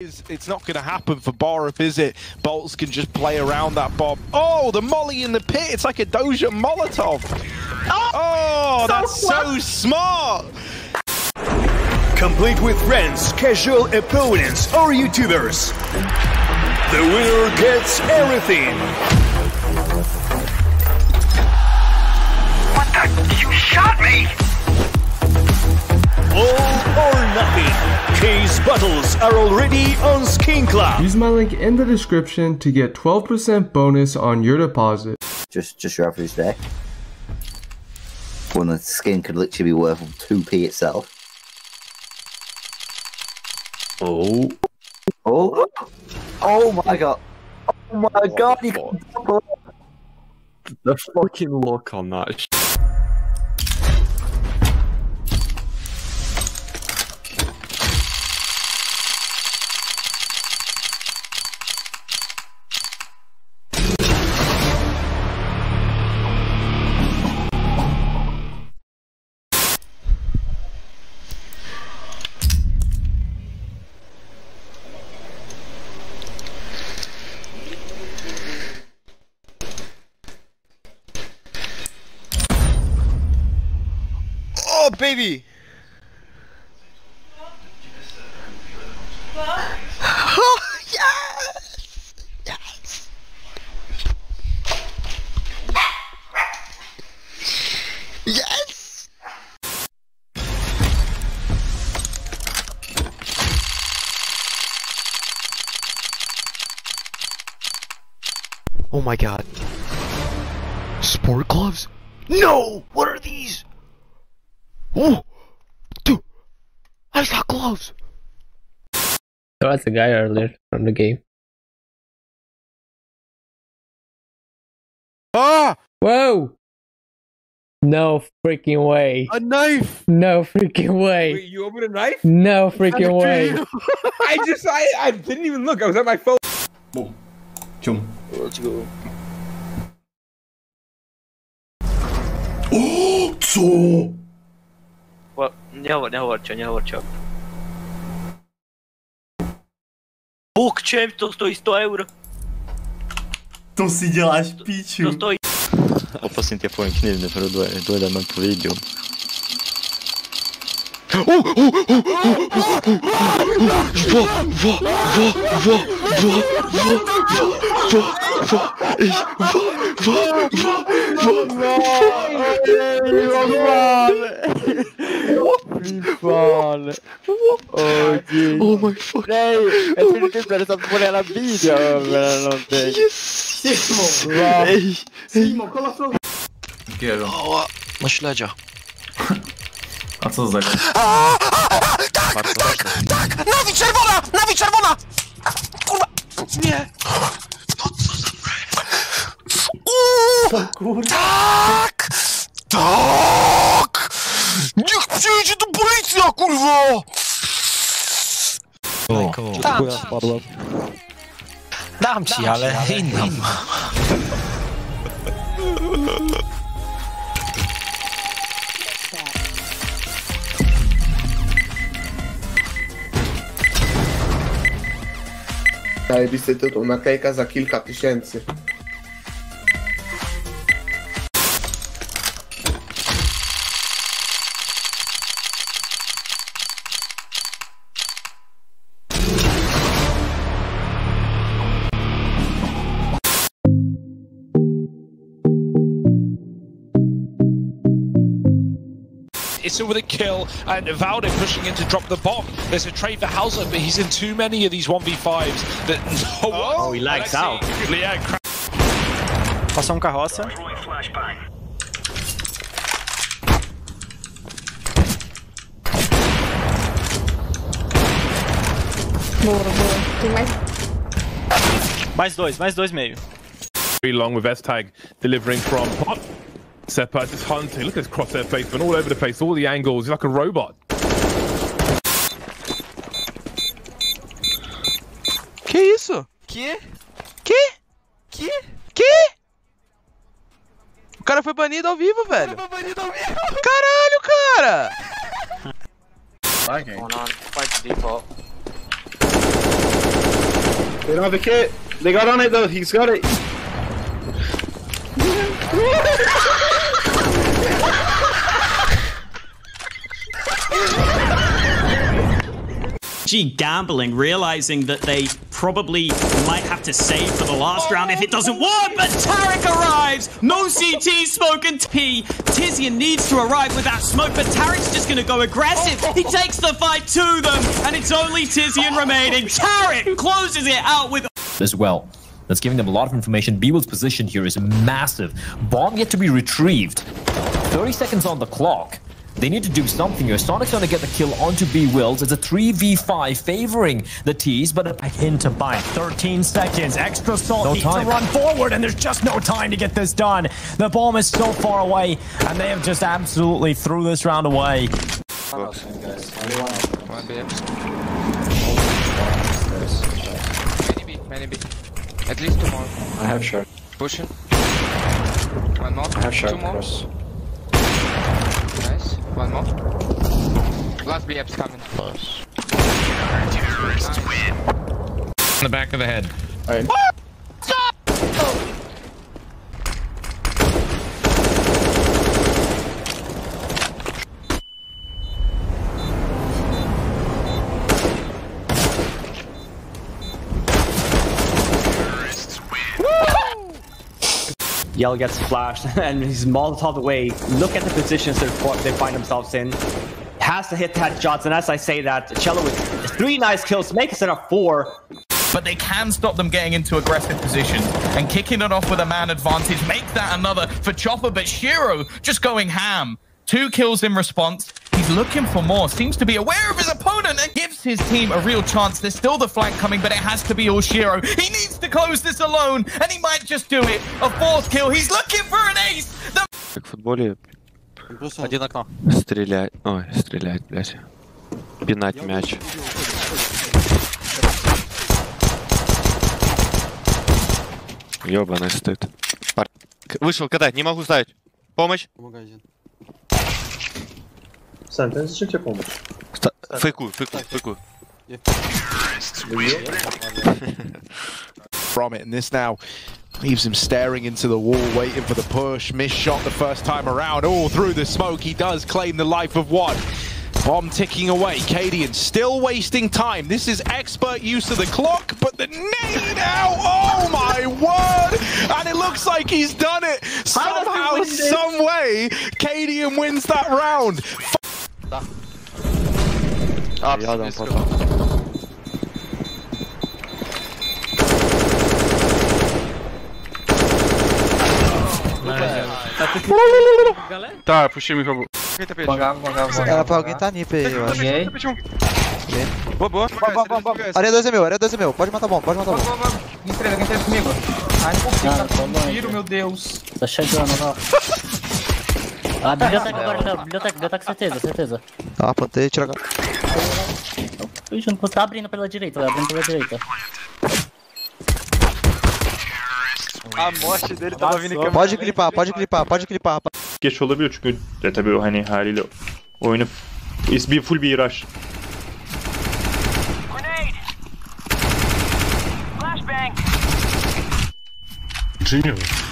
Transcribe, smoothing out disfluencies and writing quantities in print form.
It's not going to happen for Borif, is it? Bolts can just play around that bomb. Oh, the molly in the pit. It's like a Doja Molotov. Oh, that's so smart. Complete with friends, casual opponents, or YouTubers. The winner gets everything. What the? You shot me! All or nothing. These battles are already on Skin Club. Use my link in the description to get 12% bonus on your deposit. Just your average day. When the skin could literally be worth 2p itself. Oh. Oh. Oh my god. Oh my god. You can't... The fucking look on that. Oh, baby! Oh, yes! Yes! Yes! Oh my god. Sport gloves? No! What are these? Oh, dude, I saw gloves. There was a guy earlier from the game. Ah! Whoa! No freaking way! A knife! No freaking way! Wait, you opened a knife? No freaking way! I didn't even look. I was at my phone. Boom, chum. Let's go. Oh, so. Well, nie chodź. Bóg, czym to stoi 100 euro? To si děláš píču. To stoi... Opasím tě po jen knivne, pro dojedám na to video. Fan. Åh gud. Oh my fuck. Nej, jag trodde typ att det satt på hela video eller någonting. Yes. Simon, bra. Simon, kolla så. Okej då. Masz ledja. A co za grej? Tak. Nawi czerwona. Kurwa. Nie. No co za grej? Kurwa. Tak. Niech przyjedzie tu policja, kurwa! Dam ci, ale inną. Zajebisty tytuł, naklejka za kilka tysięcy. It's over the kill, and Valdir pushing in to drop the bomb. There's a trade for Halza, but he's in too many of these 1v5s that no one... Oh, he lags out. Yeah, crap. Passou carroça. Boa. Tem mais? Mais dois meio. Very long with S-Tag delivering from... Seppa just hunting. Look at this crosshair face, all over the place, all the angles. He's like a robot. Que isso? Que? O cara foi banido ao vivo, velho. Caralho, cara! Hold on, fight default. They don't have a kit. They got on it though. He's got it. G gambling, realizing that they probably might have to save for the last round if it doesn't work, but Tarek arrives! No CT smoke and P. Tizian needs to arrive with that smoke, but Tarek's just gonna go aggressive. He takes the fight to them, and it's only Tizian remaining. Tarek closes it out with as well. That's giving them a lot of information. B-Wills' position here is massive. Bomb yet to be retrieved. 30 seconds on the clock. They need to do something here. Sonic's going to get the kill onto B-Wills. It's a 3v5 favoring the T's, but a hint to buy. 13 seconds. Extra salt no need time to run forward, and there's just no time to get this done. The bomb is so far away, and they have just absolutely threw this round away. Many B. At least 2 more. I have shot. Pushing. 1 more. I have shot. 2 more. Nice. 1 more. Last BF's coming. Close. Terrorists win. In the back of the head. Alright. Stop! Terrorists win. Yell gets flashed and he's Molotov away. Look at the positions they find themselves in. Has to hit that shots, and as I say that, Chelo with 3 nice kills makes it a 4. But they can stop them getting into aggressive positions, and kicking it off with a man advantage makes that another for Chopper, but Shiro just going ham. 2 kills in response. He's looking for more, seems to be aware of his opponent and gives his team a real chance. There's still the flank coming, but it has to be Oshiro. He needs to close this alone, and he might just do it. A 4th kill, he's looking for an ace! Как в футболе... Один окно. Стрелять... Ой, стрелять, блядь. Пинать мяч. Ёбаный стыд. Вышел катать, не могу ставить. Помощь. Сань, ты зачем тебе помощь? Фейку. From it, and this now leaves him staring into the wall, waiting for the push. Missed shot the first time around. All through the smoke, he does claim the life of one. Bomb ticking away. Kadian still wasting time. This is expert use of the clock, but the nade out. Oh my word! And it looks like he's done it somehow, some way. Kadian wins that round. Da. Absolutely. Tá, puxei o microfone. Ela pra alguém tá nip aí, eu acho. Boa. Areia 12 é meu, Pode matar bom, Boa. Entrega comigo. Ai, porra. Tiro, meu Deus. Tá chegando, ó. Ah, biblioteca agora, tá? Biblioteca, certeza. Ah, plantei, tira agora. Ixi, não tá abrindo pela direita, A morte dele tava vindo em câmera. Pode clipar, rapaz. Geç olabiliyor çünkü tabii hani haliyle oyunu full bir rush. Grenade. Flashbang. Genius.